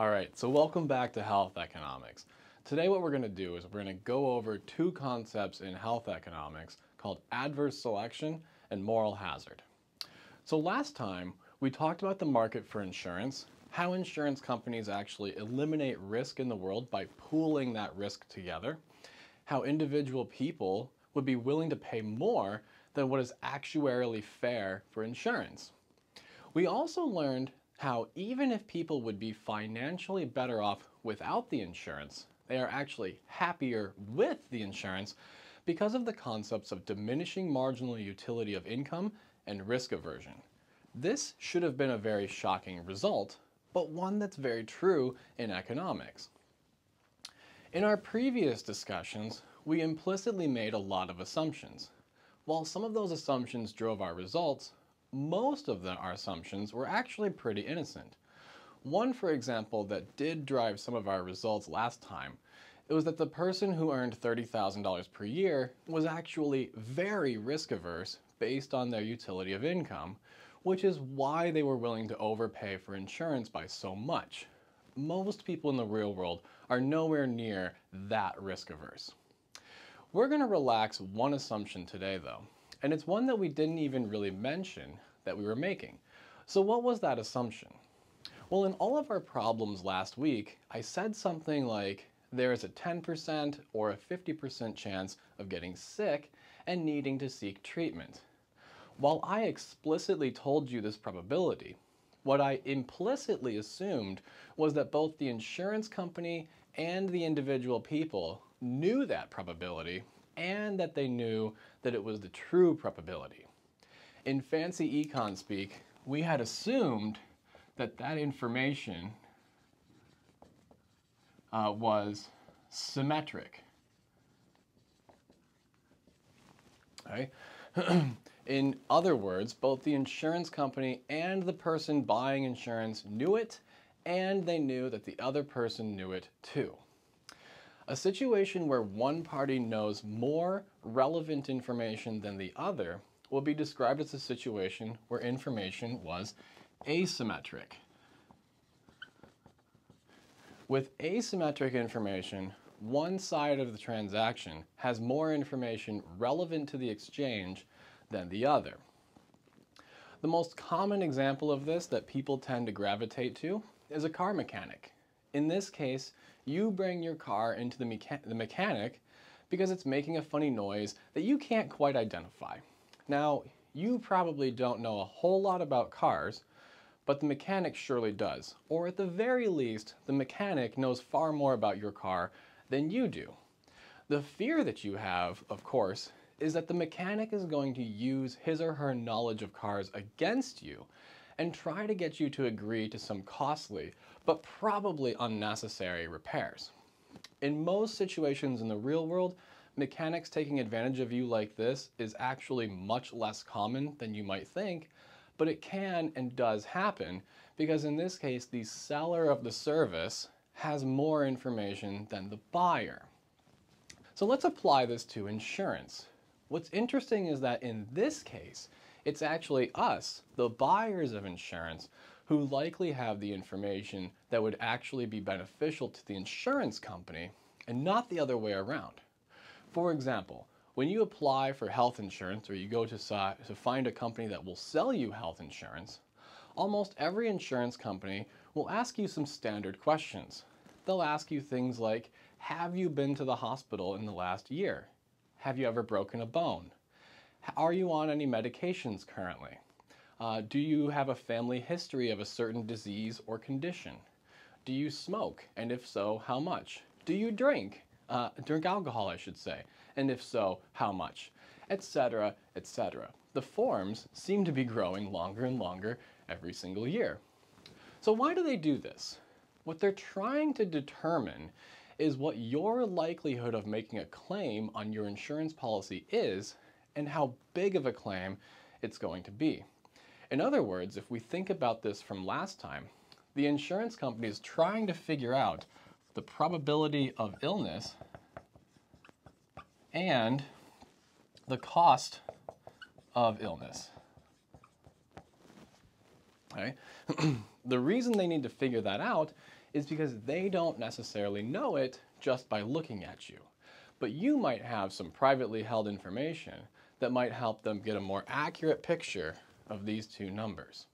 All right, so welcome back to Health Economics. Today what we're going to do is we're going to go over two concepts in health economics called adverse selection and moral hazard. So last time we talked about the market for insurance, how insurance companies actually eliminate risk in the world by pooling that risk together, how individual people would be willing to pay more than what is actuarially fair for insurance. We also learned how even if people would be financially better off without the insurance, they are actually happier with the insurance because of the concepts of diminishing marginal utility of income and risk aversion. This should have been a very shocking result, but one that's very true in economics. In our previous discussions, we implicitly made a lot of assumptions. While some of those assumptions drove our results, most of our assumptions were actually pretty innocent. One, for example, that did drive some of our results last time, it was that the person who earned $30,000 per year was actually very risk averse based on their utility of income, which is why they were willing to overpay for insurance by so much. Most people in the real world are nowhere near that risk averse. We're going to relax one assumption today though. And it's one that we didn't even really mention that we were making. So what was that assumption? Well, in all of our problems last week, I said something like, there is a 10% or a 50% chance of getting sick and needing to seek treatment. While I explicitly told you this probability, what I implicitly assumed was that both the insurance company and the individual people knew that probability, and that they knew that it was the true probability. In fancy econ speak, we had assumed that that information was symmetric. Okay. In other words, both the insurance company and the person buying insurance knew it, and they knew that the other person knew it too. A situation where one party knows more relevant information than the other will be described as a situation where information was asymmetric. With asymmetric information, one side of the transaction has more information relevant to the exchange than the other. The most common example of this that people tend to gravitate to is a car mechanic. In this case, you bring your car into the mechanic because it's making a funny noise that you can't quite identify. Now, you probably don't know a whole lot about cars, but the mechanic surely does. Or at the very least, the mechanic knows far more about your car than you do. The fear that you have, of course, is that the mechanic is going to use his or her knowledge of cars against you and try to get you to agree to some costly, but probably unnecessary repairs. In most situations in the real world, mechanics taking advantage of you like this is actually much less common than you might think, but it can and does happen because in this case, the seller of the service has more information than the buyer. So let's apply this to insurance. What's interesting is that in this case, it's actually us, the buyers of insurance, who likely have the information that would actually be beneficial to the insurance company and not the other way around. For example, when you apply for health insurance or you go to find a company that will sell you health insurance, almost every insurance company will ask you some standard questions. They'll ask you things like, have you been to the hospital in the last year? Have you ever broken a bone? Are you on any medications currently? Do you have a family history of a certain disease or condition? Do you smoke? And if so, how much? Do you drink? Drink alcohol, I should say. And if so, how much? Etc., etc. The forms seem to be growing longer and longer every single year. So why do they do this? What they're trying to determine is what your likelihood of making a claim on your insurance policy is and how big of a claim it's going to be. In other words, if we think about this from last time, the insurance company is trying to figure out the probability of illness and the cost of illness. Okay. The reason they need to figure that out is because they don't necessarily know it just by looking at you. But you might have some privately held information that might help them get a more accurate picture of these two numbers.